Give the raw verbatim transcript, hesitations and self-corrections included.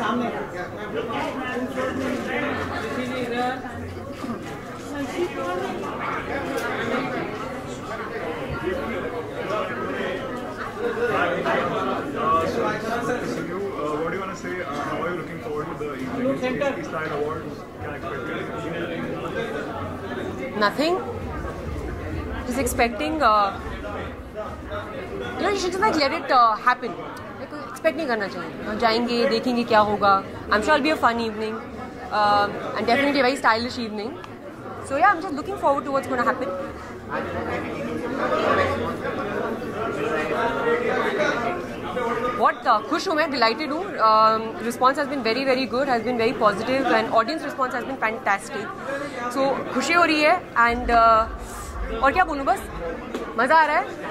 Sir, you, uh, what do you want to say? Uh, how are you looking forward to the evening? Is, is style awards? Can I expect nothing? Just expecting. Uh, you know, you should just like let it uh, happen. Like expecting करना चाहिए. हम जाएंगे, देखेंगे क्या होगा. I'm sure it'll be a fun evening, uh, and definitely a very stylish evening. So yeah, I'm just looking forward to what's going to happen. What uh, खुश हूँ मैं, delighted हूँ. um, Response has been very very good, has been very positive, and audience response has been fantastic. So खुशी हो रही है and uh, और क्या बोलूँ, बस मज़ा आ रहा है.